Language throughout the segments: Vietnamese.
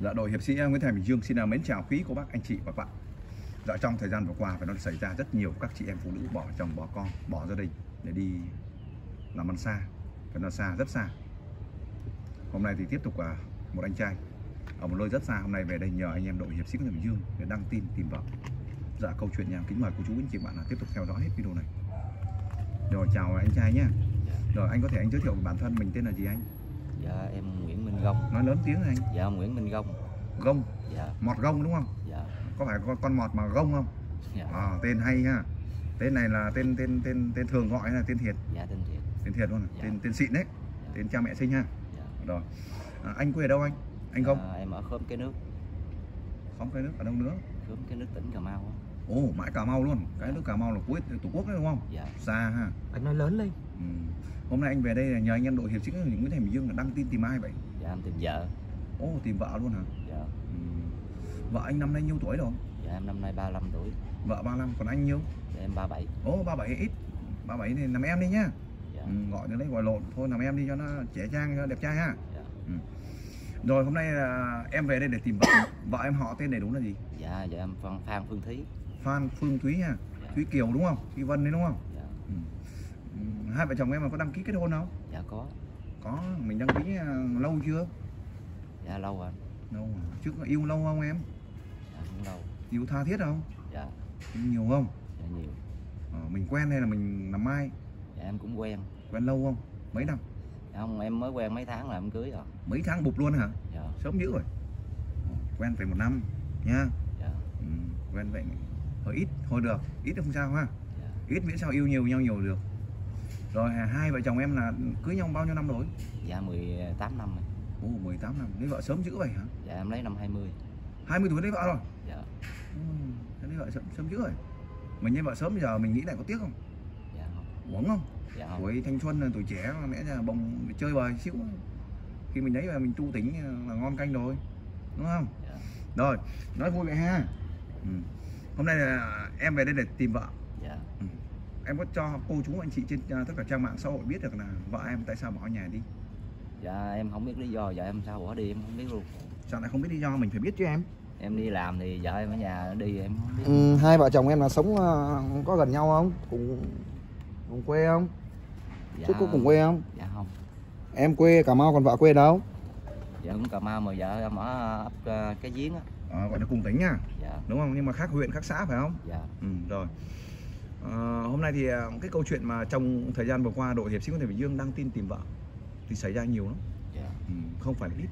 Dạ, đội hiệp sĩ Nguyễn Thầy Bình Dương xin mến chào quý cô bác, anh chị và các bạn. Dạ, trong thời gian vừa qua phải nó xảy ra rất nhiều các chị em phụ nữ bỏ chồng, bỏ con, bỏ gia đình để đi làm ăn xa, phải nó xa, rất xa. Hôm nay thì tiếp tục một anh trai ở một nơi rất xa hôm nay về đây nhờ anh em đội hiệp sĩ Nguyễn Thầy Bình Dương để đăng tin tìm vợ. Dạ, câu chuyện nhà kính mời cô chú anh chị bạn là tiếp tục theo dõi hết video này. Rồi, chào anh trai nhé. Rồi, anh có thể anh giới thiệu bản thân mình, tên là gì anh? Dạ, em Nguyễn Minh Gông. Nói lớn tiếng anh. Dạ, Nguyễn Minh Gông. Gông? Dạ. Mọt Gông đúng không? Dạ. Có phải con mọt mà Gông không? Dạ. À, tên hay ha. Tên này là tên thường gọi hay là tên thiệt? Dạ, tên thiệt. Tên thiệt luôn. Dạ. Tên xịn đấy. Dạ. Tên cha mẹ sinh ha. Dạ. Rồi. À, anh quê ở đâu anh? Anh Gông? À, em ở Khóm Cái Nước. Khóm Cái Nước ở đâu nữa? Khóm Cái Nước, tỉnh Cà Mau. Ồ, mãi Cà Mau luôn. Cái nước Cà Mau là cuối Tổ quốc đấy đúng không? Dạ. Xa ha. Anh nói lớn lên. Ừ. Hôm nay anh về đây là nhờ anh em đội hiệp sĩ Nguyễn Thầy Bình Dương là đăng tin tìm ai vậy? Dạ, em tìm vợ. Ồ, tìm vợ luôn hả? Dạ. Ừ. Vợ anh năm nay nhiêu tuổi rồi? Dạ, em năm nay 35 tuổi. Vợ 35, còn anh nhiêu? Dạ, em 37. Ồ, 37 ít. 37 này làm em đi nhá. Dạ. Ừ, gọi nó lấy gọi lộn thôi, làm em đi cho nó trẻ trang, cho đẹp trai ha. Dạ. Ừ. Rồi hôm nay là em về đây để tìm vợ. Vợ em họ tên đầy đủ là gì? Dạ, dạ em Phan Phương Thúy. Phan Phương Thúy ha. Dạ. Thúy Kiều đúng không? Thúy Vân đấy đúng không? Dạ. Ừ. Hai vợ chồng em mà có đăng ký kết hôn không? Dạ có. Có, mình đăng ký lâu chưa? Dạ lâu rồi. Lâu rồi. Trước yêu lâu không em? Dạ cũng lâu. Yêu tha thiết không? Dạ. Yêu nhiều không? Dạ nhiều. À, mình quen hay là mình làm mai? Dạ em cũng quen. Quen lâu không? Mấy năm? Dạ không, em mới quen mấy tháng là em cưới rồi. Mấy tháng bụp luôn hả? Dạ. Sớm dữ rồi. Quen phải 1 năm nha. Dạ. Ừ, quen vậy hồi ít, hồi được, ít không sao ha. Dạ. Ít miễn sao yêu nhiều nhau nhiều được. Rồi hai vợ chồng em là cưới nhau bao nhiêu năm rồi? Dạ 18 năm rồi. Ồ, 18 năm, lấy vợ sớm dữ vậy hả? Dạ em lấy năm 20. 20 tuổi lấy vợ rồi? Dạ. Ừ, lấy vợ sớm dữ rồi. Mình lấy vợ sớm giờ mình nghĩ lại có tiếc không? Dạ không. Uống không? Dạ không. Tuổi thanh xuân, tuổi trẻ mẹ là bồng chơi bời xíu. Khi mình lấy về mình tu tính là ngon canh rồi. Đúng không? Dạ. Rồi, nói vui vậy ha. Ừ. Hôm nay là em về đây để tìm vợ. Dạ. Ừ. Em có cho cô chú anh chị trên tất cả trang mạng xã hội biết được là vợ em tại sao bỏ nhà đi? Dạ em không biết lý do, vợ em sao bỏ đi em không biết luôn. Sao lại không biết lý do, mình phải biết chứ em. Em đi làm thì vợ em ở nhà đi em không biết. Ừ, hai vợ chồng em là sống có gần nhau không? Cùng quê không? Dạ, chứ có cùng quê không? Dạ không. Em quê Cà Mau còn vợ quê đâu? Dạ cũng Cà Mau mà vợ em ở ấp Cái Giếng á. À, gọi là cùng tỉnh nha. Dạ. Đúng không? Nhưng mà khác huyện khác xã phải không? Dạ. Ừ, rồi. Hôm nay thì cái câu chuyện mà trong thời gian vừa qua đội hiệp sĩ Nguyễn Thầy Bình Dương đăng tin tìm vợ thì xảy ra nhiều lắm. Yeah. Ừ, không phải ít,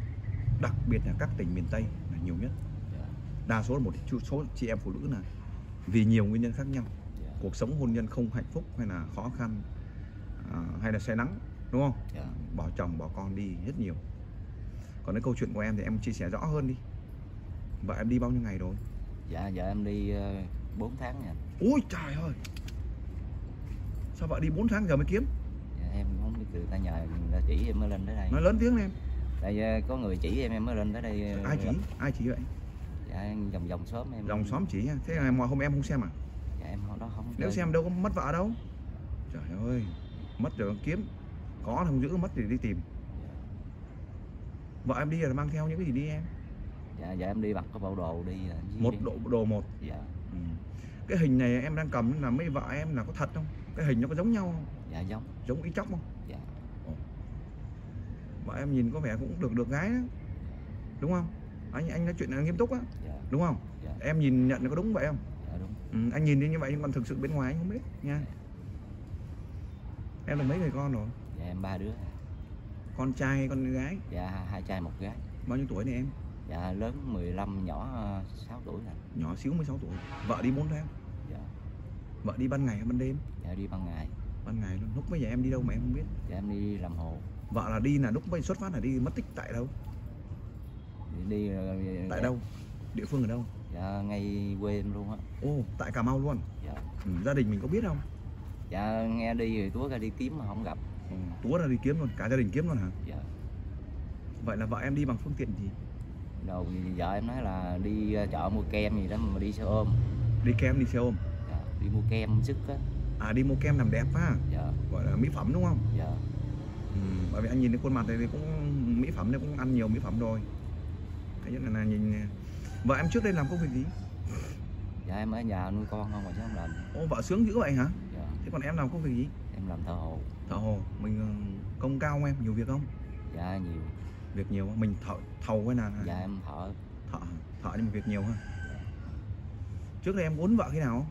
đặc biệt là các tỉnh miền Tây là nhiều nhất. Yeah. Đa số là một số chị em phụ nữ là vì nhiều nguyên nhân khác nhau. Yeah. Cuộc sống hôn nhân không hạnh phúc hay là khó khăn hay là say nắng đúng không? Yeah. Bỏ chồng bỏ con đi rất nhiều. Còn cái câu chuyện của em thì em chia sẻ rõ hơn đi. Vợ em đi bao nhiêu ngày rồi? Dạ vợ em đi 4 tháng nha. Ôi trời ơi, sao vợ đi 4 tháng giờ mới kiếm? Dạ, em không biết, người ta nhờ người ta chỉ em mới lên tới đây. Nói lớn tiếng em. Tại có người chỉ em mới lên tới đây. Ai chỉ? Ai chỉ vậy? Dạ, dòng xóm em. Dòng xóm chỉ ha. Thế là mọi hôm em không xem à? Dạ em hồi đó không. Nếu xem đâu có mất vợ đâu. Trời ơi, mất rồi kiếm, có không giữ mất thì đi tìm. Dạ. Vợ em đi là mang theo những cái gì đi em? Dạ, dạ em đi bằng cái bộ đồ đi. Một đồ một. Dạ. Ừ. Cái hình này em đang cầm là mấy vợ em là có thật không? Cái hình nó có giống nhau không? Dạ giống. Giống ý chóc không? Dạ. Ồ. Vợ em nhìn có vẻ cũng được gái đó. Đúng không? Anh nói chuyện là nghiêm túc á. Dạ. Đúng không? Dạ. Em nhìn nhận có đúng vậy không? Dạ đúng. Ừ, anh nhìn đi như vậy nhưng còn thực sự bên ngoài anh không biết nha. Dạ. Em là mấy người con rồi? Dạ em 3 đứa. Con trai hay con gái? Dạ 2 trai 1 gái. Bao nhiêu tuổi này em? Dạ lớn 15, nhỏ 6 tuổi này. Nhỏ xíu 16 tuổi. Vợ đi 4 tháng. Dạ. Vợ đi ban ngày hay ban đêm? Dạ đi ban ngày. Ban ngày luôn. Lúc bây giờ em đi đâu mà em không biết? Dạ em đi làm hồ. Vợ là đi là lúc bây xuất phát là đi mất tích tại đâu? Đi tại đâu? Địa phương ở đâu? Dạ ngay quê em luôn á. Ồ, tại Cà Mau luôn. Dạ. Ừ, gia đình mình có biết không? Dạ nghe đi rồi túa ra đi kiếm mà không gặp. Ừ, túa ra đi kiếm luôn, cả gia đình kiếm luôn hả? Dạ. Vậy là vợ em đi bằng phương tiện gì? Đầu vợ em nói là đi chợ mua kem gì đó mà đi xe ôm. Đi kem đi xe ôm? Dạ, đi mua kem sức á. À đi mua kem làm đẹp á. Dạ. Gọi là mỹ phẩm đúng không? Dạ. Ừ, bởi vì anh nhìn thấy khuôn mặt này thì cũng mỹ phẩm, nó cũng ăn nhiều mỹ phẩm rồi. Thứ nhất là nhìn nè. Vợ em trước đây làm công việc gì? Dạ em ở nhà nuôi con không mà chứ không làm. Ô, vợ sướng dữ vậy hả? Dạ. Thế còn em làm công việc gì? Em làm thợ hồ. Thợ hồ, mình công cao không em? Nhiều việc không? Dạ nhiều. Việc nhiều, mình thầu hay là? Dạ em thợ. Thợ thì việc nhiều ha. Dạ. Trước đây em quýnh vợ khi nào?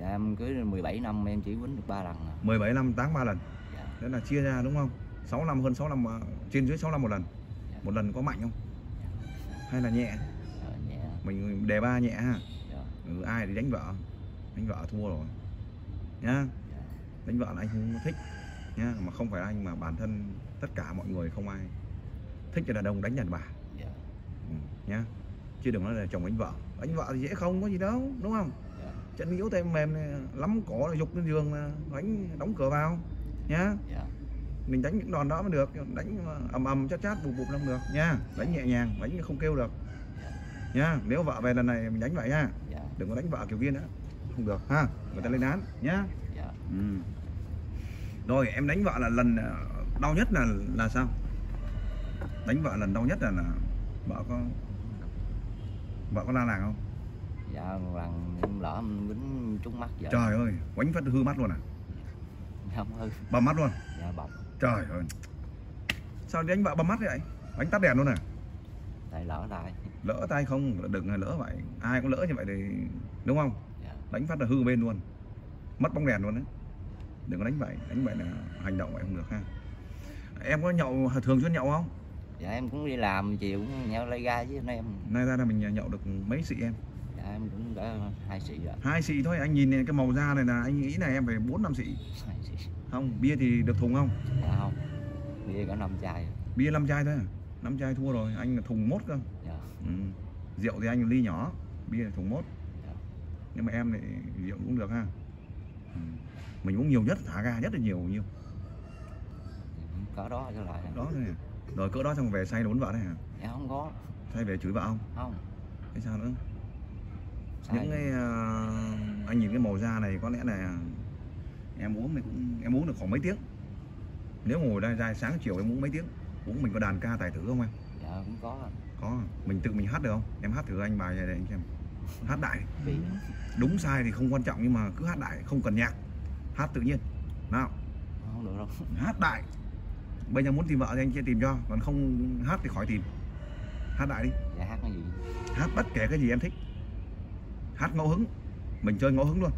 Dạ em cưới 17 năm em chỉ quýnh được 3 lần. 17 năm tán 3 lần. Dạ. Đó là chia ra đúng không? 6 năm, hơn 6 năm, trên dưới 6 năm một lần. Dạ. Một lần có mạnh không? Dạ. Hay là nhẹ? Dạ, nhẹ. Mình đề ba nhẹ ha. Ừ, ai thì đánh vợ, thua rồi nhá. Đánh vợ là anh không thích nhá, mà không phải anh mà bản thân tất cả mọi người không ai thích cho đàn ông đánh đàn bà. Ừ, nhá, chứ đừng nói là chồng đánh vợ. Đánh vợ thì dễ không có gì đâu đúng không? Chân yếu tay mềm này, lắm cỏ là dục lên giường là đánh, đóng cửa vào nhá. Mình đánh những đòn đó mới được, đánh ầm ầm chát chát bụp bụp không được nhá. Đánh nhẹ nhàng, đánh không kêu được nhá. Nếu vợ về lần này mình đánh vậy nha. Đừng có đánh vợ kiểu viên nữa, không được ha, người ta lên án nhá. Ừ. Rồi em đánh vợ là lần đau nhất là sao? Đánh vợ lần đau nhất là vợ có la làng không? Dạ lần em lỡ quýnh trúng mắt vợ. Trời ơi, quánh phát hư mắt luôn à? Không hư. Bầm mắt luôn? Dạ bầm. Trời ơi, sao đánh vợ bầm mắt vậy? Đánh tắt đèn luôn à? Tại lỡ tay. Lỡ tay không, đừng lỡ vậy. Ai cũng lỡ như vậy thì đúng không? Yeah. Đánh phát là hư bên luôn, mất bóng đèn luôn đấy. Đừng có đánh vậy, là hành động vậy không được ha. Em có nhậu, thường xuyên nhậu không? Dạ em cũng đi làm chiều cũng nhậu lây ga chứ. Nay ra là mình nhậu được mấy xị em? Dạ em cũng đã 2 xị rồi. 2 xị thôi, anh nhìn cái màu da này là anh nghĩ là em phải 4-5 xị. Không, bia thì được thùng không? Dạ không, bia có 5 chai. Bia 5 chai thôi à? 5 chai thua rồi, anh là thùng 1 cơ. Yeah. Ừ. Rượu thì anh ly nhỏ, bia là thùng 1. Yeah. Nhưng mà em thì rượu cũng được ha. Ừ. Mình uống nhiều nhất, thả ga rất là nhiều nhiêu. Cỡ đó cho lại. Đó thôi. Rồi cỡ đó xong về say đốn vợ đấy hả? Dạ không có. Say về chửi vợ không? Không. Thế sao nữa? Sai. Những cái anh nhìn cái màu da này có lẽ là em uống thì cũng em uống được khoảng mấy tiếng. Nếu ngồi đây dài sáng chiều em uống mấy tiếng? Uống mình có đàn ca tài tử không em? Dạ cũng có. Có. Mình tự mình hát được không? Em hát thử anh bài này để anh xem. Hát đại. Đúng sai thì không quan trọng nhưng mà cứ hát đại, không cần nhạc. Hát tự nhiên. Nào. Không được đâu. Hát đại. Bây giờ muốn tìm vợ thì anh sẽ tìm cho, còn không hát thì khỏi tìm. Hát đại đi. Dạ hát cái gì? Hát bất kể cái gì em thích. Hát ngẫu hứng. Mình chơi ngẫu hứng luôn.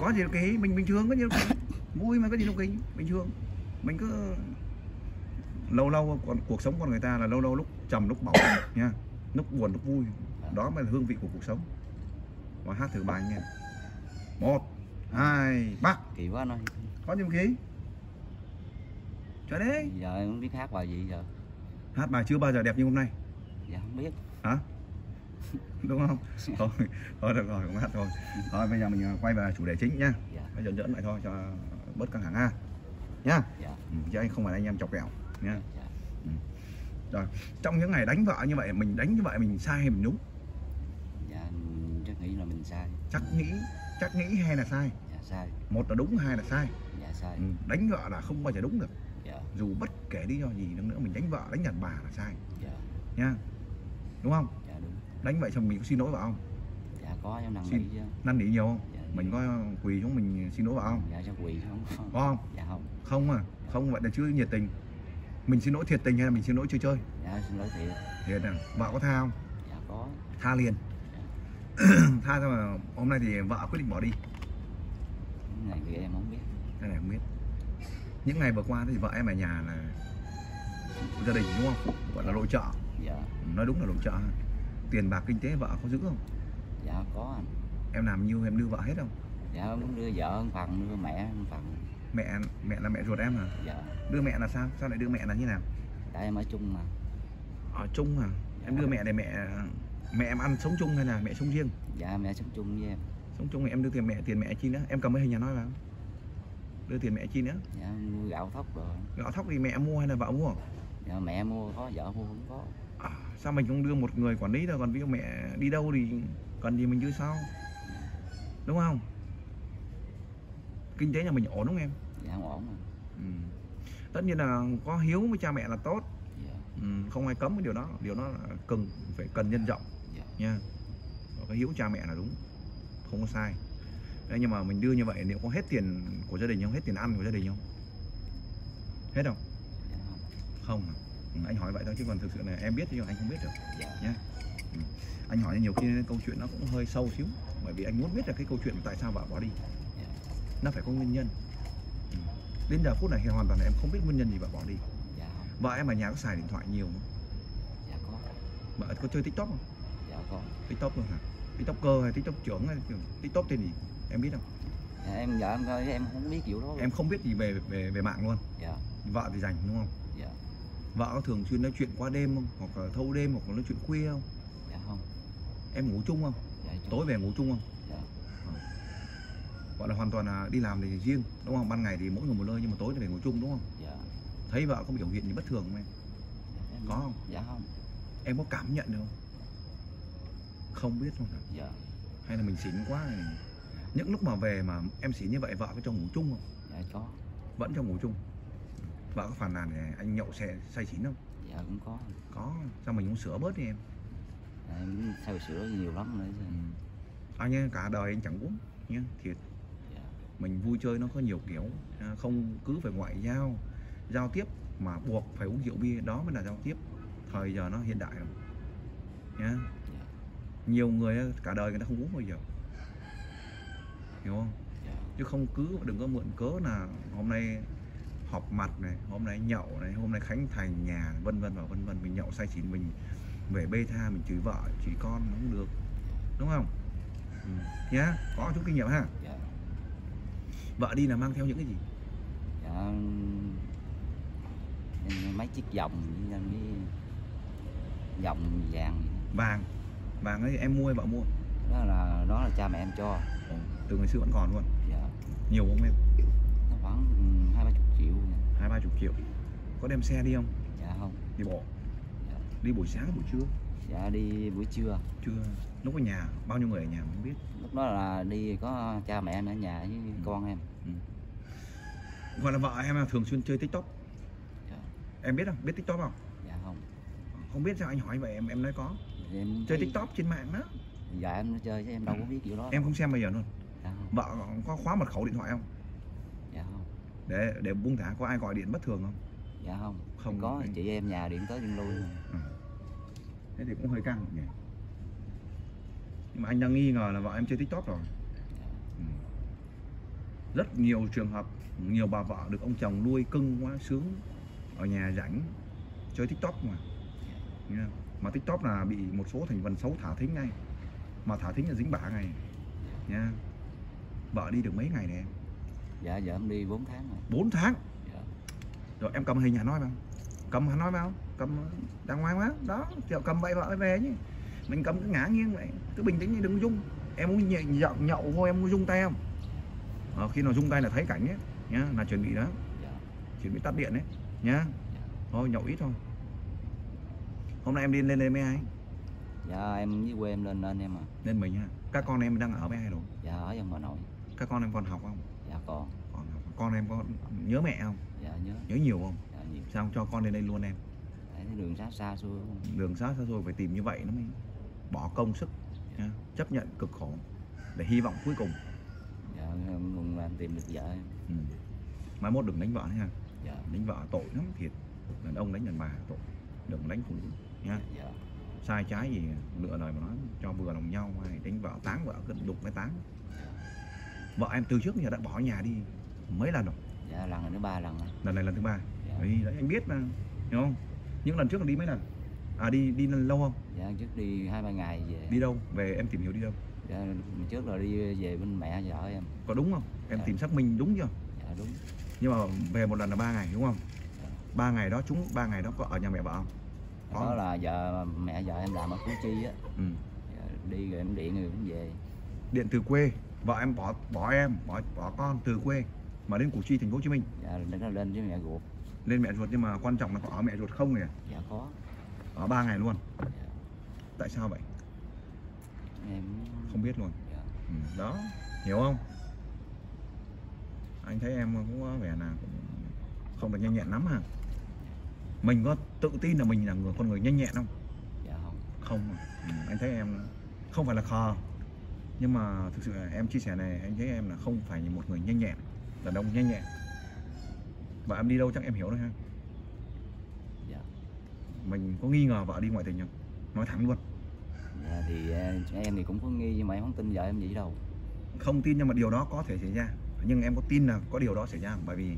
Có gì đâu kỳ, mình bình thường có gì đâu kỳ. Vui mà có gì đâu kỳ, bình thường. Mình cứ lâu lâu còn cuộc sống con người ta là lâu lâu lúc trầm lúc bỏng nha, lúc buồn lúc vui, đó mới là hương vị của cuộc sống. Và hát thử bài nha. 1, 2, 3. Kỳ quá anh ơi. Có nhiều ký. Trời đấy. Giờ em không biết hát bài gì giờ. Hát bài chưa bao giờ đẹp như hôm nay. Dạ không biết. Hả? Đúng không? Thôi, thôi được rồi, cũng hát rồi. Thôi bây giờ mình quay về chủ đề chính nha. Dạ. Bây giờ dẫn lại thôi cho bớt căng thẳng ha. Nha. Dạ. Ừ, chứ anh không phải anh em chọc ghẹo. Nha. Dạ. Ừ. Rồi, trong những ngày đánh vợ như vậy, mình đánh như vậy mình sai hay mình đúng? Dạ, chắc nghĩ là mình sai. Chắc nghĩ hay là sai? Dạ, sai. Một là đúng, hai là sai. Dạ, sai. Ừ. Đánh vợ là không bao giờ đúng được. Dạ. Dù bất kể lý do gì nữa, mình đánh vợ, đánh đàn bà là sai. Dạ. Nha. Đúng không? Dạ, đúng. Đánh vậy xong mình có xin lỗi vợ không? Dạ, có, em năn nỉ chứ. Năn nỉ nhiều không? Dạ, mình có quỳ xuống mình xin lỗi vợ không? Dạ, chắc quỳ không. Có không? Dạ, không. Không à? Dạ. Không, vậy là chưa nhiệt tình. Mình xin lỗi thiệt tình hay là mình xin lỗi chơi chơi? Dạ xin lỗi thiệt. Thiệt à? Vợ có tha không? Dạ có. Tha liền. Dạ. Tha thôi mà hôm nay thì vợ quyết định bỏ đi. Những ngày thì em không biết. Cái này không biết. Những ngày vừa qua thì vợ em ở nhà là gia đình đúng không? Gọi là nội trợ. Dạ. Nói đúng là nội trợ. Tiền bạc kinh tế vợ có giữ không? Dạ có anh. Em làm nhiêu em đưa vợ hết không? Dạ em đưa vợ một phần, đưa mẹ một phần. Mẹ là mẹ ruột em hả? Dạ. Đưa mẹ là sao? Sao lại đưa mẹ là như nào? Tại em ở chung mà. Ở chung hả? Dạ. Em đưa mẹ để mẹ em ăn sống chung hay là mẹ sống riêng? Dạ mẹ sống chung với em. Sống chung thì em đưa tiền mẹ chi nữa? Em cầm cái hình nhà nói vào. Đưa tiền mẹ chi nữa? Dạ mua gạo thóc rồi. Gạo thóc thì mẹ mua hay là vợ mua? Dạ mẹ mua có, vợ mua không có. À, sao mình không đưa một người quản lý thôi, còn ví dụ mẹ đi đâu thì cần gì mình đưa sau. Dạ. Đúng không? Kinh tế nhà mình ổn đúng không em? Dạ ổn. Ừ. Tất nhiên là có hiếu với cha mẹ là tốt. Dạ. Không ai cấm cái điều đó, điều đó là phải cần nhân rộng nha. Cái hiếu cha mẹ là đúng, không có sai. Đấy, nhưng mà mình đưa như vậy liệu có hết tiền của gia đình không, hết tiền ăn của gia đình không, hết không? Không, anh hỏi vậy thôi chứ còn thực sự là em biết nhưng mà anh không biết được nhé. Anh hỏi nhiều khi câu chuyện nó cũng hơi sâu xíu, bởi vì anh muốn biết là cái câu chuyện tại sao bà bỏ đi, nó phải có nguyên nhân. Đến giờ phút này thì hoàn toàn là em không biết nguyên nhân gì bà bỏ đi. Vợ em ở nhà có xài điện thoại nhiều không? Dạ có. Vợ có chơi TikTok không? Dạ có. TikTok luôn hả? TikToker hay TikTok trưởng hay TikTok tên gì? Em biết không? Dạ, em vợ em coi em không biết kiểu đó. Em không biết gì về mạng luôn. Dạ. Vợ thì rảnh đúng không? Dạ. Vợ có thường xuyên nói chuyện qua đêm không? Hoặc là thâu đêm hoặc là nói chuyện khuya không? Dạ không. Em ngủ chung không? Dạ, chung. Tối về ngủ chung không? Dạ. Gọi là hoàn toàn là đi làm thì riêng đúng không? Ban ngày thì mỗi người một nơi nhưng mà tối thì phải ngủ chung đúng không? Dạ. Thấy vợ có biểu hiện gì bất thường không em? Em có không? Dạ không. Em có cảm nhận được không? Không biết luôn hả? Dạ. Hay là mình xỉn quá này. Dạ. Những lúc mà về mà em xỉn như vậy vợ có cho ngủ chung không? Dạ có. Vẫn cho ngủ chung. Vợ có phàn nàn này, anh nhậu xe say xỉn không? Dạ cũng có. Có, sao mình cũng sửa bớt đi em? Dạ, em sao sửa nhiều lắm nữa. Ừ. Anh ấy, cả đời anh chẳng uống nhá, thiệt. Dạ. Mình vui chơi nó có nhiều kiểu, không cứ phải ngoại giao tiếp mà buộc phải uống rượu bia, đó mới là giao tiếp. Thời giờ nó hiện đại rồi nhá. Yeah. Yeah. Nhiều người cả đời người ta không uống bao giờ, hiểu không? Yeah. Chứ không cứ đừng có mượn cớ là hôm nay họp mặt này, hôm nay nhậu này, hôm nay khánh thành nhà vân vân và vân vân. Mình nhậu say xỉn mình về bê tha, mình chửi vợ chửi con nó không được, đúng không? Ừ. Nhá, có chút kinh nghiệm ha. Yeah. Vợ đi là mang theo những cái gì? Yeah. Mấy chiếc vòng vàng ấy em mua hay vợ mua? Đó là cha mẹ em cho. Ừ. Từ ngày xưa vẫn còn luôn. Dạ. Nhiều không em? Nó khoảng 20-30 triệu. 20-30 triệu. Có đem xe đi không? Dạ không. Đi bộ? Dạ. Đi buổi sáng buổi trưa? Dạ đi buổi trưa. Trưa. Lúc ở nhà bao nhiêu người ở nhà không biết? Lúc đó là đi có cha mẹ em ở nhà với con em. Ừ. Gọi là vợ em là thường xuyên chơi TikTok. Em biết không? Biết TikTok không? Dạ không. Không biết sao anh hỏi vậy em nói có. Em chơi TikTok trên mạng đó. Dạ em chơi chứ em đâu có biết kiểu đó. Em không xem bây giờ luôn. Dạ không. Vợ có khóa mật khẩu điện thoại không? Dạ không. Để buông thả có ai gọi điện bất thường không? Dạ không. Không có anh... chị em nhà điện tới điện lui. Ừ. Thế thì cũng hơi căng nhỉ. Nhưng mà anh đang nghi ngờ là vợ em chơi TikTok rồi. Dạ. Ừ. Rất nhiều trường hợp, nhiều bà vợ được ông chồng nuôi cưng quá sướng, ở nhà rảnh chơi TikTok mà. Yeah. Mà TikTok là bị một số thành phần xấu thả thính ngay, mà thả thính là dính bả ngay nha. Yeah. Vợ đi được mấy ngày nè em? Dạ giờ em đi 4 tháng rồi. 4 tháng. Yeah. Rồi em cầm hình Hà Nội không? Cầm Hà Nội không? Cầm đàng hoàng quá đó, chịu cầm bậy vợ về chứ mình cầm cứ ngã nghiêng vậy, cứ bình tĩnh đừng rung. Em muốn nhậu thôi em có rung tay không? Khi nào rung tay là thấy cảnh ấy nhá. Yeah, là chuẩn bị đó. Yeah. Chuẩn bị tắt điện đấy nhá. Thôi nhậu ít thôi. Hôm nay em đi lên mấy ai? Dạ em với quê em lên em à. Lên mình ha. Các con em đang ở với ai rồi? Dạ ở với bà nội. Các con em còn học không? Dạ còn học. Con em có nhớ mẹ không? Dạ nhớ. Nhớ nhiều không? Dạ nhiều. Sao không cho con lên đây luôn em? Đấy, đường xa xôi không? Đường xa xôi phải tìm như vậy nó mới bỏ công sức. Dạ. Chấp nhận cực khổ để hy vọng cuối cùng. Dạ cùng là tìm được vợ em. Ừ. Mai mốt đừng đánh vợ nha. Dạ. Đánh vợ tội lắm thiệt, đàn ông đánh đàn bà tội, đừng đánh phụ nữ nha. Dạ. Sai trái gì lựa lời mà nói cho vừa lòng nhau, hay đánh vợ táng vợ cứ đục cái táng. Dạ. Vợ em từ trước giờ đã bỏ nhà đi mấy lần rồi? Dạ lần này thứ 3 lần rồi. Lần này lần thứ 3. Dạ. Đấy anh biết mà, hiểu không? Những lần trước là đi mấy lần? Đi lâu không? Dạ trước đi 2-3 ngày về. Đi đâu? Về em tìm hiểu đi đâu? Dạ trước là đi về bên mẹ vợ em. Có đúng không? Em dạ. Tìm xác minh đúng chưa? Dạ đúng. Nhưng mà về một lần là 3 ngày đúng không? 3 ngày đó chúng 3 ngày đó có ở nhà mẹ vợ không? Đó là vợ mẹ vợ em làm ở Củ Chi á. Ừ. Đi rồi em điện rồi cũng về. Điện từ quê, vợ em bỏ con từ quê mà đến Củ Chi thành phố Hồ Chí Minh. Dạ lên với mẹ ruột. Lên mẹ ruột nhưng mà quan trọng là có ở mẹ ruột không kìa. Dạ có. Ở 3 ngày luôn. Dạ. Tại sao vậy? Em không biết luôn. Dạ. Ừ. Đó, hiểu không? Anh thấy em cũng vẻ là cũng không được nhanh nhẹn lắm hả? Mình có tự tin là mình là người con người nhanh nhẹn không? Dạ không. Không. Anh thấy em không phải là khờ, nhưng mà thực sự là em chia sẻ này, anh thấy em là không phải một người nhanh nhẹn, đàn ông nhanh nhẹn. Và em đi đâu chắc em hiểu thôi ha. Dạ. Mình có nghi ngờ vợ đi ngoại tình không? Nói thẳng luôn. Dạ thì em thì cũng có nghi, nhưng mà em không tin vợ em vậy đâu. Không tin nhưng mà điều đó có thể xảy ra. Nhưng em có tin là có điều đó xảy ra không? Bởi vì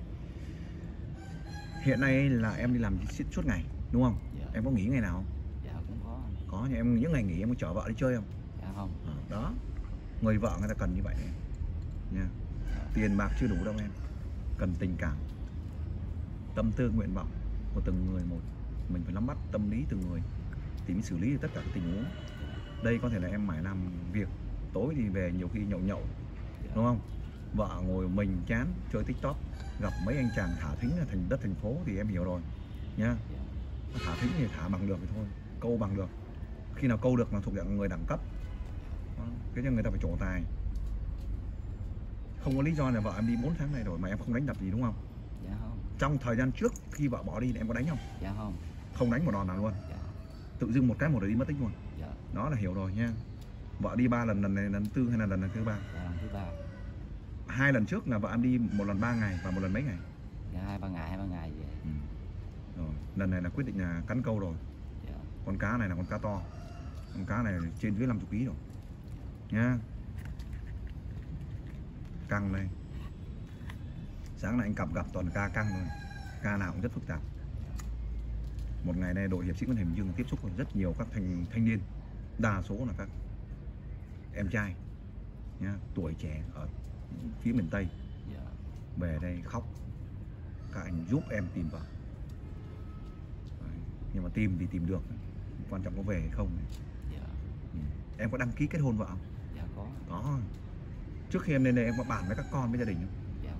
hiện nay là em đi làm suốt ngày đúng không? Dạ. Em có nghỉ ngày nào không? Dạ cũng có. Có, nhưng em những ngày nghỉ em có chở vợ đi chơi không? Dạ không. À, đó, người vợ người ta cần như vậy đấy nha. Dạ. Tiền bạc chưa đủ đâu em, cần tình cảm, tâm tư, nguyện vọng của từng người một. Mình phải nắm bắt tâm lý từng người thì mới xử lý được tất cả các tình huống. Đây có thể là em mãi làm việc, tối thì về nhiều khi nhậu đúng không? Vợ ngồi mình chán chơi TikTok, gặp mấy anh chàng thả thính là thành đất thành phố thì em hiểu rồi nha. Thả thính thì thả bằng được thì thôi, câu bằng được. Khi nào câu được là thuộc dạng người đẳng cấp, thế nên người ta phải trổ tài. Không có lý do là vợ em đi 4 tháng này rồi mà em không đánh đập gì đúng không? Dạ không. Trong thời gian trước khi vợ bỏ đi em có đánh không? Dạ không. Không đánh một đòn nào luôn. Dạ. Tự dưng một cái một đứa đi mất tích luôn. Dạ. Đó là hiểu rồi nha. Vợ đi 3 lần, lần này lần tư hay là lần thứ 3? Dạ, lần thứ 3. 2 lần trước là vợ em đi một lần 3 ngày và một lần mấy ngày? Dạ, 2-3 ngày vậy. Ừ. Rồi, lần này là quyết định là cắn câu rồi. Dạ. Con cá này là con cá to. Con cá này trên dưới 50 kg rồi. Nha. Căng đây. Sáng nay anh gặp toàn ca căng rồi. Ca nào cũng rất phức tạp. Một ngày nay đội hiệp sĩ Nguyễn Thầy Bình Dương tiếp xúc với rất nhiều các thanh niên, đa số là các em trai nha, tuổi trẻ ở phía miền Tây về đây khóc. Các anh giúp em tìm vợ, nhưng mà tìm thì tìm được, quan trọng có về hay không. Em có đăng ký kết hôn vợ không? Dạ có. Có. Trước khi em lên đây em có bàn với các con với gia đình không? Dạ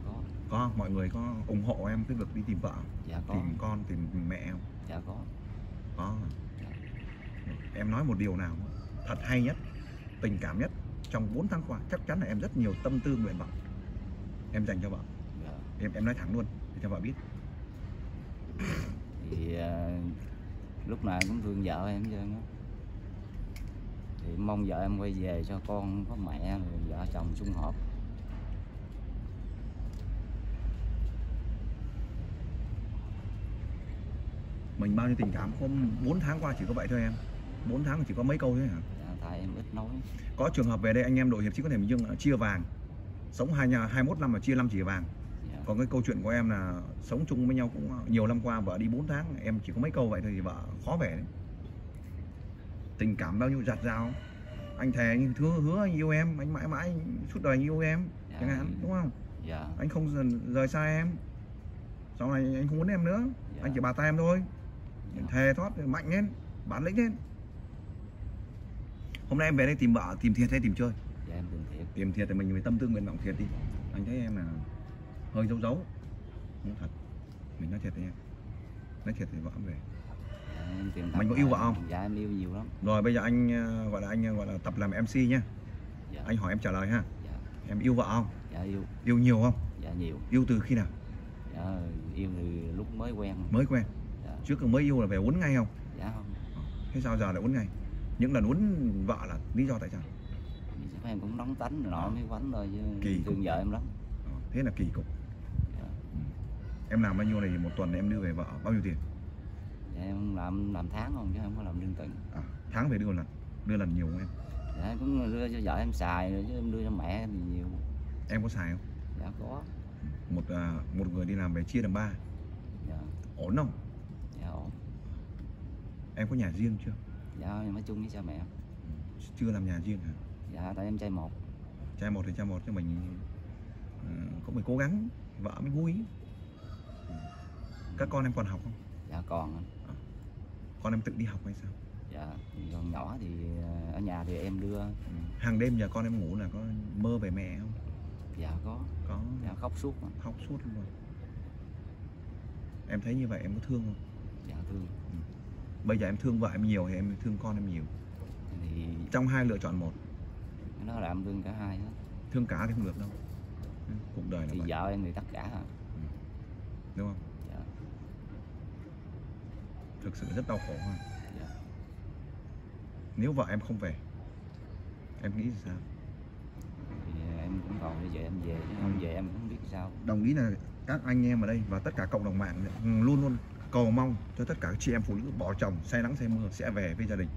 có. Mọi người có ủng hộ em cái việc đi tìm vợ? Dạ có. Tìm con, tìm mẹ không? Dạ có. Dạ. Em nói một điều nào thật hay nhất, tình cảm nhất trong 4 tháng qua, chắc chắn là em rất nhiều tâm tư nguyện vọng em dành cho vợ. Dạ. Em nói thẳng luôn để cho vợ biết. Thì lúc nào cũng thương vợ em chứ, thì mong vợ em quay về cho con có mẹ, vợ chồng sum họp. Mình bao nhiêu tình cảm, không 4 tháng qua chỉ có vậy thôi em. 4 tháng chỉ có mấy câu thế hả? Dạ, tại em ít nói. Có trường hợp về đây anh em đội hiệp sĩ có thể Bình Dương chia vàng, sống 21 năm mà chia 5 chỉ vàng. Dạ. Còn cái câu chuyện của em là sống chung với nhau cũng nhiều năm qua, vợ đi 4 tháng em chỉ có mấy câu vậy thôi thì vợ khó về đấy. Tình cảm bao nhiêu dạt dào, anh thề anh hứa anh yêu em, anh mãi mãi suốt đời anh yêu em. Dạ. Chẳng hạn đúng không? Dạ. Anh không rời xa em, sau này anh không muốn em nữa. Dạ. Anh chỉ bà tay em thôi. Dạ. Thề thoát mạnh lên, bản lĩnh lên. Hôm nay em về đây tìm vợ, tìm thiệt hay tìm chơi? Dạ, em tìm thiệt. Tìm thiệt thì mình phải tâm tư nguyện vọng thiệt đi. Anh thấy em là hơi giấu. Nói thật, mình nói thiệt đi em. Nói thiệt thì vợ em về. Mình có yêu vợ không? Dạ em yêu nhiều lắm. Rồi bây giờ anh gọi là tập làm MC nhé. Dạ. Anh hỏi em trả lời ha. Dạ. Em yêu vợ không? Dạ yêu. Yêu nhiều không? Dạ nhiều. Yêu từ khi nào? Dạ yêu từ lúc mới quen. Mới quen. Dạ. Trước mới yêu là về uốn ngay không? Dạ không. Thế sao giờ lại uốn ngay? Những lần uốn vợ là lý do tại sao? Em cũng nóng tánh nọ mới quánh rồi chứ. Thương vợ em lắm. Thế là kỳ cục. Dạ. Em làm bao nhiêu này một tuần em đưa về vợ bao nhiêu tiền? Dạ, em làm tháng không chứ em không có làm lương tuần. À, tháng về đưa lần nhiều không em? Dạ em cũng đưa cho vợ em xài rồi chứ em đưa cho mẹ em thì nhiều. Em có xài không? Dạ có. Một người đi làm về chia làm 3. Dạ. Ổn không? Dạ ổn. Em có nhà riêng chưa? Dạ em ở chung với cha mẹ. Chưa làm nhà riêng hả? Dạ tại em trai một. Trai một thì trai một cho mình cũng phải cố gắng, vợ mới vui. Các con em còn học không? Dạ còn. Con em tự đi học hay sao? Dạ, còn nhỏ thì ở nhà thì em đưa. Hàng đêm giờ con em ngủ là có mơ về mẹ không? Dạ có. Có. Dạ khóc suốt mà. Khóc suốt luôn. Em thấy như vậy em có thương không? Dạ thương. Ừ. Bây giờ em thương vợ em nhiều hay em thương con em nhiều? Thì trong hai lựa chọn một. Nó là em thương cả hai hết. Thương cả thì không được đâu. Cuộc đời là vậy. Thì vợ em thì tất cả hả? Ừ. Đúng không? Dạ. thực sự rất đau khổ hơn. Nếu vợ em không về, em nghĩ sao? Thì em cũng còn bây giờ em về, không về em cũng biết sao. Đồng ý là các anh em ở đây và tất cả cộng đồng mạng luôn luôn cầu mong cho tất cả các chị em phụ nữ bỏ chồng, say nắng say mưa sẽ về với gia đình.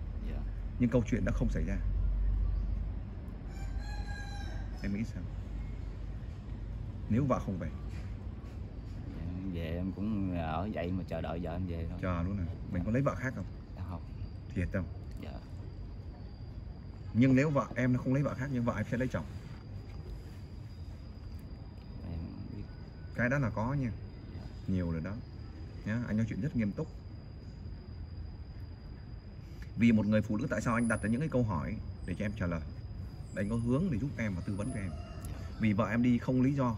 Nhưng câu chuyện đã không xảy ra. Em nghĩ sao? Nếu vợ không về, em về em cũng ở vậy mà chờ đợi vợ em về thôi. Chờ luôn à? Mình có lấy vợ khác không? Không. Thiệt không? Dạ. Nhưng nếu vợ em nó không lấy vợ khác, nhưng vợ em sẽ lấy chồng. Em biết. Cái đó là có nha. Dạ. Nhiều rồi đó. Nhá, anh nói chuyện rất nghiêm túc. Vì một người phụ nữ, tại sao anh đặt ra những cái câu hỏi để cho em trả lời, để anh có hướng để giúp em và tư vấn cho em. Vì vợ em đi không lý do,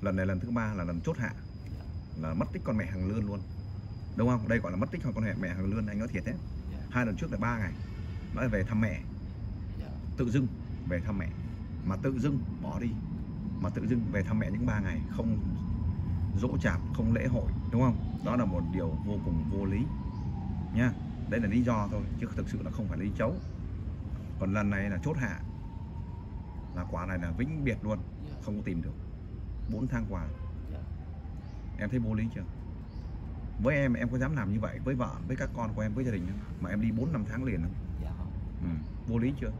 lần này lần thứ ba là lần chốt hạ, là mất tích con mẹ hàng lươn luôn, đúng không? Đây gọi là mất tích con mẹ hàng lươn, anh nói thiệt đấy. Hai lần trước là 3 ngày nói về thăm mẹ, tự dưng về thăm mẹ mà tự dưng bỏ đi, mà tự dưng về thăm mẹ những 3 ngày, không dỗ chạp, không lễ hội, đúng không? Đó là một điều vô cùng vô lý nha. Đây là lý do thôi chứ thực sự là không phải lý chấu. Còn lần này là chốt hạ, là quả này là vĩnh biệt luôn, không có tìm được. 4 tháng quà. Em thấy vô lý chưa? Với em có dám làm như vậy với vợ, với các con của em, với gia đình không? Mà em đi 4-5 tháng liền không? Vô lý chưa?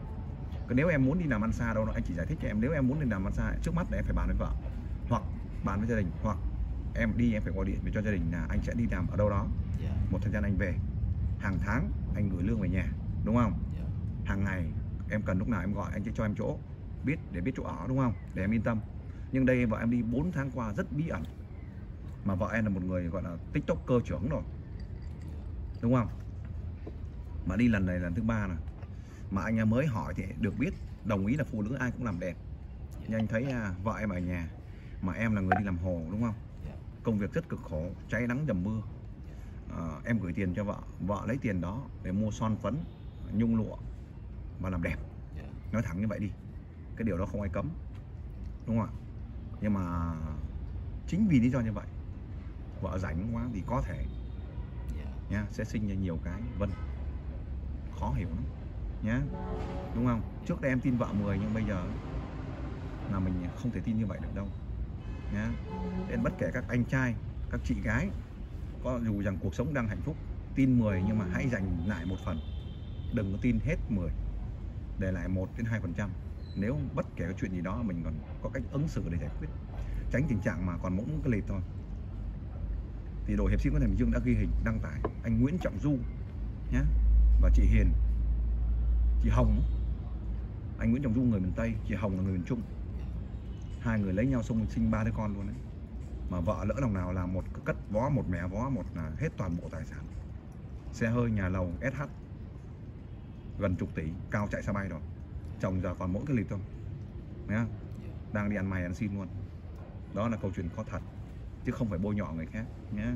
Còn nếu em muốn đi làm ăn xa đâu đó, anh chỉ giải thích cho em. Nếu em muốn đi làm ăn xa, trước mắt là em phải bàn với vợ, hoặc bàn với gia đình, hoặc em đi em phải gọi điện về cho gia đình là anh sẽ đi làm ở đâu đó, một thời gian anh về. Hàng tháng anh gửi lương về nhà, đúng không? Hàng ngày em cần lúc nào em gọi, anh sẽ cho em chỗ biết để biết chỗ ở, đúng không? Để em yên tâm. Nhưng đây vợ em đi 4 tháng qua rất bí ẩn. Mà vợ em là một người gọi là TikToker trưởng rồi, đúng không? Mà đi lần này lần thứ 3 này. Mà anh em mới hỏi thì được biết, đồng ý là phụ nữ ai cũng làm đẹp. Nhưng anh thấy vợ em ở nhà, mà em là người đi làm hồ, đúng không? Công việc rất cực khổ, cháy nắng dầm mưa. Em gửi tiền cho vợ, vợ lấy tiền đó để mua son phấn, nhung lụa và làm đẹp. Nói thẳng như vậy đi, cái điều đó không ai cấm, đúng không ạ? Nhưng mà chính vì lý do như vậy, vợ rảnh quá thì có thể nhá, sẽ sinh ra nhiều cái vân khó hiểu lắm nhá, đúng không? Trước đây em tin vợ 10, nhưng bây giờ là mình không thể tin như vậy được đâu nhá. Nên bất kể các anh trai, các chị gái, có dù rằng cuộc sống đang hạnh phúc, tin 10 nhưng mà hãy dành lại một phần, đừng có tin hết 10, để lại 1-2%. Nếu bất kể cái chuyện gì đó mình còn có cách ứng xử để giải quyết, tránh tình trạng mà còn mỗi cái lệch thôi. Thì đội hiệp sĩ Nguyễn Thầy Bình Dương đã ghi hình đăng tải anh Nguyễn Trọng Du nhá, và chị Hiền, chị Hồng. Anh Nguyễn Trọng Du người miền Tây, chị Hồng là người miền Trung. Hai người lấy nhau xong sinh 3 đứa con luôn đấy. Mà vợ lỡ đồng nào là một cất vó, một mẹ vó, một là hết toàn bộ tài sản. Xe hơi, nhà lầu, SH gần chục tỷ, cao chạy xa bay rồi. Chồng giờ còn mỗi cái lịp thôi. Đang đi ăn mày ăn xin luôn. Đó là câu chuyện có thật, chứ không phải bôi nhọ người khác nhá.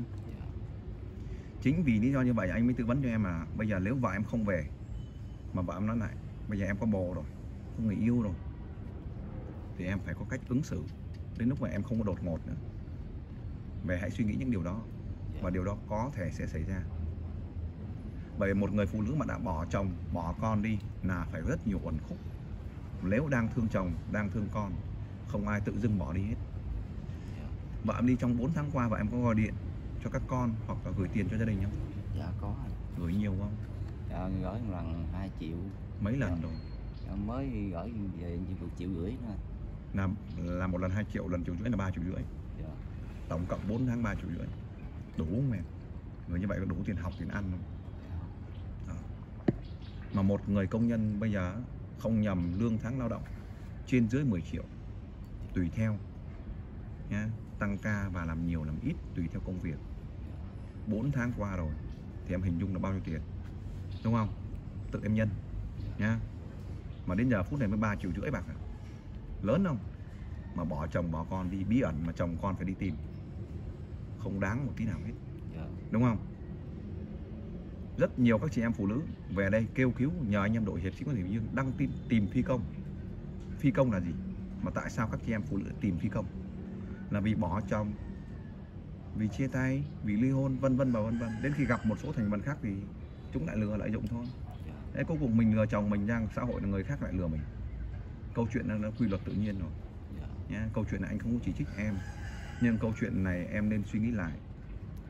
Chính vì lý do như vậy anh mới tư vấn cho em là bây giờ nếu vợ em không về, mà vợ em nói lại bây giờ em có bồ rồi, có người yêu rồi, thì em phải có cách ứng xử đến lúc mà em không có đột ngột nữa. Về hãy suy nghĩ những điều đó, và điều đó có thể sẽ xảy ra. Bởi một người phụ nữ mà đã bỏ chồng, bỏ con đi là phải rất nhiều uẩn khúc. Nếu đang thương chồng, đang thương con, không ai tự dưng bỏ đi hết. Vợ em đi trong 4 tháng qua, vợ em có gọi điện cho các con hoặc là gửi tiền cho gia đình không? Dạ có. Gửi nhiều không? Dạ gửi một lần 2 triệu. Mấy lần rồi? Dạ, mới gửi về 1,5 triệu thôi. Là một lần 2 triệu, lần 1,5 triệu là 3,5 triệu. Tổng cộng 4 tháng 3,5 triệu. Đủ không em? Người như vậy có đủ tiền học, tiền ăn không? Mà một người công nhân bây giờ không nhầm lương tháng lao động trên dưới 10 triệu. Tùy theo nhá, tăng ca và làm nhiều làm ít tùy theo công việc. 4 tháng qua rồi thì em hình dung là bao nhiêu tiền, đúng không? Tự em nhân nhá. Mà đến giờ phút này mới 3,5 triệu bạc à? Lớn không? Mà bỏ chồng bỏ con đi bí ẩn, mà chồng con phải đi tìm, không đáng một tí nào hết, đúng không? Rất nhiều các chị em phụ nữ về đây kêu cứu nhờ anh em đội hiệp sĩ Nguyễn Thầy Bình Dương đăng tin tìm phi công. Phi công là gì? Mà tại sao các chị em phụ nữ tìm phi công? Là vì bỏ chồng, vì chia tay, vì ly hôn, vân vân và vân vân. Đến khi gặp một số thành phần khác thì chúng lại lừa, lợi dụng thôi. Đấy, cuối cùng mình lừa chồng mình ra xã hội là người khác lại lừa mình. Câu chuyện nó quy luật tự nhiên rồi. Nha, câu chuyện này anh không có chỉ trích em, nhưng câu chuyện này em nên suy nghĩ lại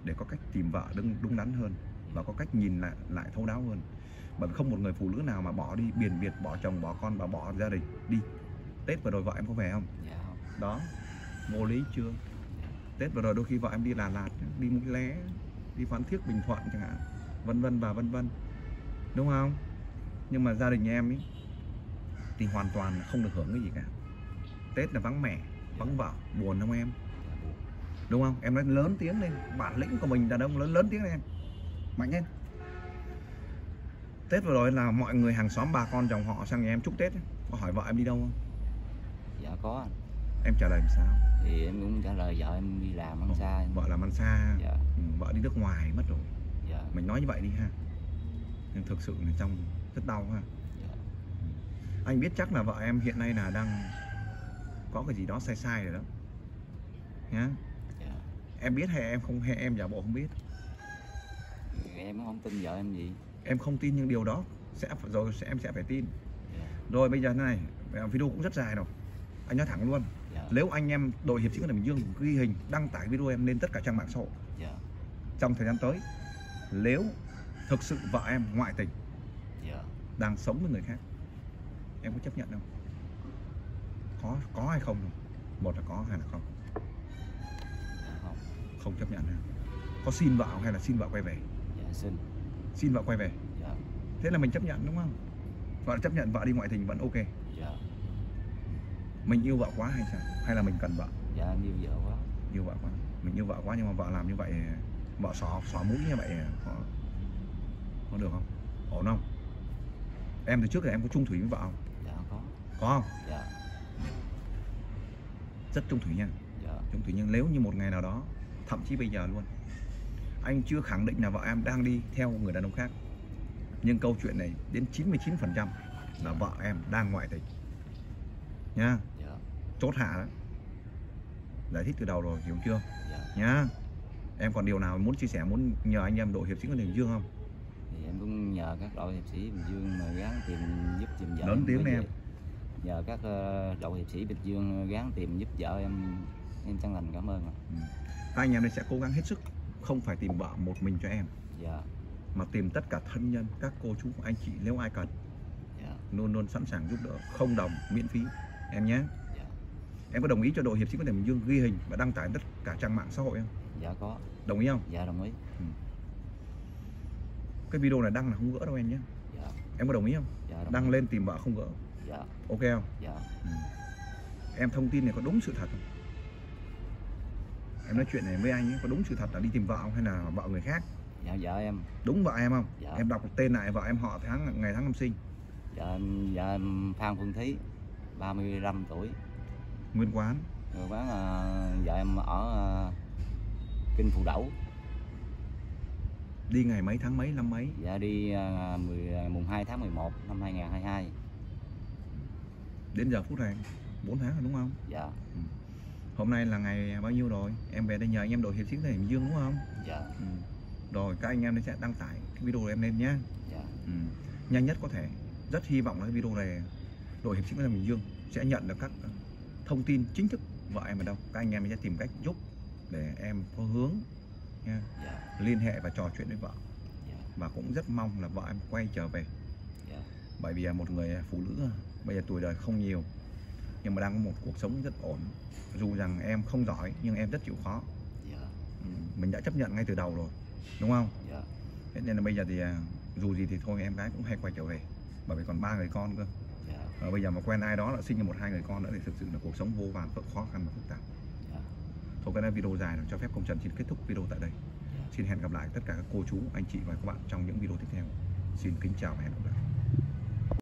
để có cách tìm vợ đúng đắn hơn và có cách nhìn lại thấu đáo hơn. Bởi không một người phụ nữ nào mà bỏ đi biển biệt, bỏ chồng, bỏ con và bỏ gia đình đi. Tết vừa rồi vợ em có về không? Đó, vô lý chưa? Tết vừa rồi đôi khi vợ em đi Đà Lạt, đi Mũi Né, đi Phan Thiết, Bình Thuận chẳng hạn, vân vân và vân vân, đúng không? Nhưng mà gia đình em ấy thì hoàn toàn không được hưởng cái gì cả. Tết là vắng mẹ, vắng vợ, buồn không em? Đúng không? Em nói lớn tiếng lên, bản lĩnh của mình đàn ông lớn tiếng lên, mạnh lên. Tết vừa rồi là mọi người hàng xóm bà con dòng họ sang nhà em chúc Tết, có hỏi vợ em đi đâu không? Dạ có anh. Em trả lời làm sao? Thì em cũng trả lời vợ em đi làm ăn xa. Vợ làm ăn xa, dạ. Vợ đi nước ngoài mất rồi, dạ. Mình nói như vậy đi ha. Nhưng thực sự là trong rất đau ha, dạ. Anh biết chắc là vợ em hiện nay là đang có cái gì đó sai sai rồi đó nhá, dạ. Em biết hay em không, hay em giả bộ không biết? Em không tin vợ em gì. Em không tin những điều đó sẽ rồi em sẽ phải tin, dạ. Rồi bây giờ thế này, video cũng rất dài rồi, anh nói thẳng luôn, dạ. Nếu anh em đội hiệp sĩ Nguyễn Thầy Bình Dương ghi hình đăng tải video em lên tất cả trang mạng xã hội, dạ. Trong thời gian tới nếu thực sự vợ em ngoại tình, dạ. Đang sống với người khác, em có chấp nhận không? Có hay không? Một là có, hay là không? Dạ, không chấp nhận ha. Có xin vợ hay là xin vợ quay về? Dạ, xin vợ quay về, dạ. Thế là mình chấp nhận đúng không? Vợ chấp nhận vợ đi ngoại tình vẫn ok, dạ. Mình yêu vợ quá hay sao? Hay là mình cần vợ? Dạ, em yêu vợ quá. Yêu vợ quá. Mình yêu vợ quá nhưng mà vợ làm như vậy, vợ xỏ mũi như vậy có được không? Ổn không? Em từ trước là em có chung thủy với vợ không? Dạ, có. Có không? Dạ. Rất chung thủy nha, dạ. Chung thủy, nhưng nếu như một ngày nào đó, thậm chí bây giờ luôn, anh chưa khẳng định là vợ em đang đi theo người đàn ông khác, nhưng câu chuyện này đến 99% là vợ em đang ngoại tình nha, dạ. Chốt hạ đó. Giải thích từ đầu rồi, hiểu chưa, dạ. Nha. Em còn điều nào muốn chia sẻ, muốn nhờ anh em đội hiệp sĩ Nguyễn Thầy Bình Dương không? Thì em cũng nhờ các đội hiệp sĩ Bình Dương mà gắng tìm giúp tìm vợ. Lớn tiếng em. Nhờ các đội hiệp sĩ Bình Dương gắng tìm giúp vợ em chân thành cảm ơn. Hai anh em này sẽ cố gắng hết sức, không phải tìm vợ một mình cho em, dạ. Mà tìm tất cả thân nhân, các cô chú, anh chị nếu ai cần, dạ. Luôn luôn sẵn sàng giúp đỡ, không đồng, miễn phí em nhé, dạ. Em có đồng ý cho đội hiệp sĩ Nguyễn Thầy Bình Dương ghi hình và đăng tải tất cả trang mạng xã hội không? Dạ có. Đồng ý không? Dạ đồng ý. Cái video này đăng là không gỡ đâu em nhé, dạ. Em có đồng ý không? Dạ, đồng đăng ý. Lên tìm vợ không gỡ, dạ. Ok không? Dạ. Em thông tin này có đúng sự thật không? Em nói chuyện này với anh ấy, có đúng sự thật là đi tìm vợ không hay là vợ người khác? Dạ vợ em. Đúng vợ em không? Dạ. Em đọc tên lại vợ em họ tháng, ngày tháng năm sinh. Dạ, dạ em Phan Phương Thúy, 35 tuổi. Nguyên quán? Nguyên quán vợ em ở Kinh Phụ Đẩu. Đi ngày mấy, tháng mấy, năm mấy? Dạ đi mùng 2 tháng 11 năm 2022. Đến giờ phút này 4 tháng rồi đúng không? Dạ. Hôm nay là ngày bao nhiêu rồi? Em về đây nhờ anh em đội hiệp sĩ Nguyễn Thầy Bình Dương đúng không? Dạ. Rồi các anh em sẽ đăng tải cái video em lên nhé. Dạ. Nhanh nhất có thể. Rất hy vọng là cái video này đội hiệp sĩ Nguyễn Thầy Bình Dương sẽ nhận được các thông tin chính thức vợ em ở đâu. Các anh em sẽ tìm cách giúp để em có hướng nha. Dạ. Liên hệ và trò chuyện với vợ. Dạ. Và cũng rất mong là vợ em quay trở về. Dạ. Bởi vì một người phụ nữ bây giờ tuổi đời không nhiều nhưng mà đang có một cuộc sống rất ổn, dù rằng em không giỏi nhưng em rất chịu khó, dạ. Mình đã chấp nhận ngay từ đầu rồi đúng không, dạ. Thế nên là bây giờ thì dù gì thì thôi em gái cũng hay quay trở về bởi vì còn 3 người con cơ, dạ. Và bây giờ mà quen ai đó là sinh ra 1-2 người con nữa thì thực sự là cuộc sống vô vàn khó khăn và phức tạp, dạ. Thôi cái này video dài rồi, cho phép Công Trần xin kết thúc video tại đây, dạ. Xin hẹn gặp lại tất cả các cô chú, anh chị và các bạn trong những video tiếp theo. Xin kính chào và hẹn gặp lại.